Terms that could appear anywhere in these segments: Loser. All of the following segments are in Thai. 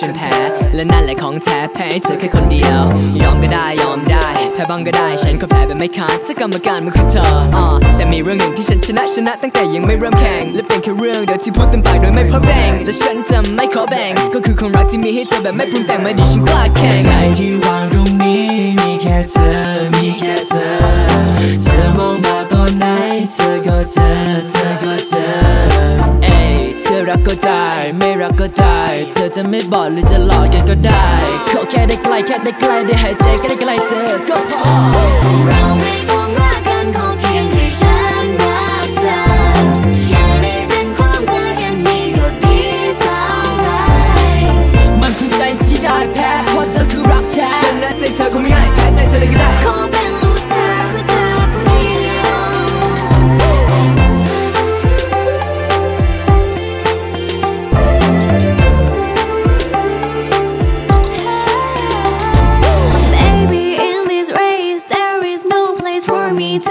ฉันแพ้และนั่นแหละของแท้แพ้ให้เธอแค่คนเดียวยอมก็ได้ยอมได้แพ้บ้างก็ได้ฉันก็แพ้ไปไม่ขาดถ้ากรรมการมันคือเธอแต่มีเรื่องหนึ่งที่ฉันชนะตั้งแต่ยังไม่เริ่มแข่งและเป็นแค่เรื่องเดียวที่พูดเต็มปากโดยไม่พบแดงและฉันจะไม่ขอแบ่งก็คือความรักที่มีให้เธอแบบไม่ปรุงแต่งไม่ดีฉันกล้าแข่งใจที่วางตรงนี้มีแค่เธอมีแค่เธอเธอมองมาตอนไหนเธอก็เธอเธอก็เธอเธอรักก็ได้ไม่รักก็ได้เธอจะไม่บอกหรือจะหลอกกันก็ได้ขอแค่ได้ใกล้แค่ได้ใกล้ได้หายใจก็ได้ใกล้เธอก็พอเราไม่ต้องรักกันขอเพียงให้ฉันรักเธอแค่ได้เป็นของเธอแค่นี้ก็ดีเท่าไรมันคือใจที่ได้แพ้เพราะเธอคือรักแท้ฉันและใจเธอคงไม่ง่ายแพ้ใจเธอเลยก็ได้ขอเป็น Loser เพื่อเธอคนเดียว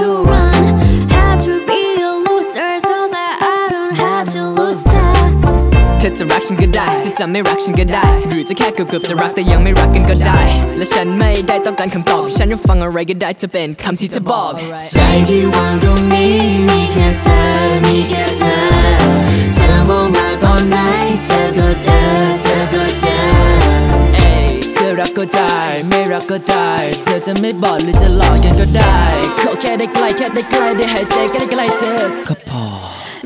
to run, have to be a loser so that I don't have to lose time. เธอจะรักฉันก็ได้เธอจะไม่รักฉันก็ได้หรือจะแค่เกือบจะรักแต่ยังไม่รักกันก็ได้และฉันไม่ได้ต้องการคำตอบฉันจะฟังอะไรก็ได้จะเป็นคำที่จะบอกใจที่วางตรงนี้มีแค่เธอมีแค่เธอเธอมองมาตอนไหนเธอก็เจอเธอก็เจอเธอรักก็ได้ไม่รักก็ได้เธอจะไม่บอกหรือจะหลอกกันก็ได้ขอแค่ได้ใกล้แค่ได้ใกล้ได้หายใจก็ได้ใกล้เธอก็พอ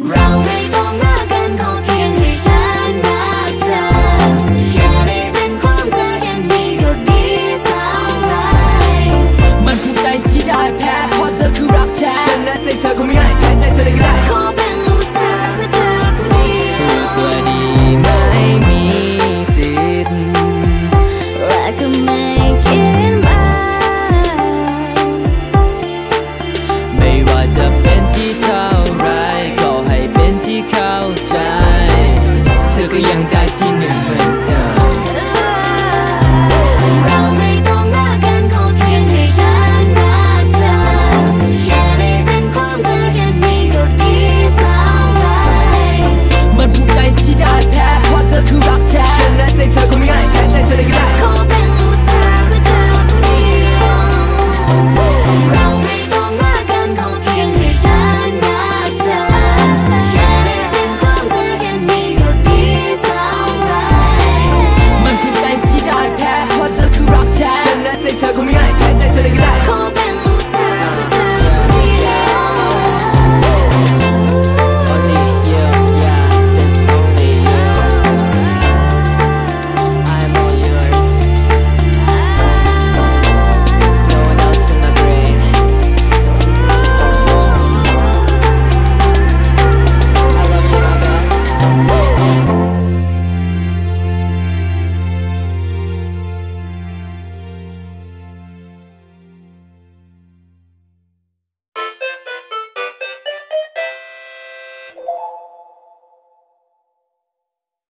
เราไม่ต้องรักกันขอเพียงให้ฉันรักเธอแค่ได้เป็นของเธอแค่นี้ก็ดีเท่าไรมันคือใจที่ได้แพ้เพราะเธอคือรักแท้ฉันและใจเธอคงไม่ง่ายแพ้ใจเธอเลยก็ได้ขอเป็น Loser เพื่อเธอคนเดียวตัวดีไม่มีสิทธิ์I could make it mine ไม่ว่าจะเป็นที่เท่าไรก็ให้เป็นที่เข้าใจเธอก็ยังได้ที่หนึ่ง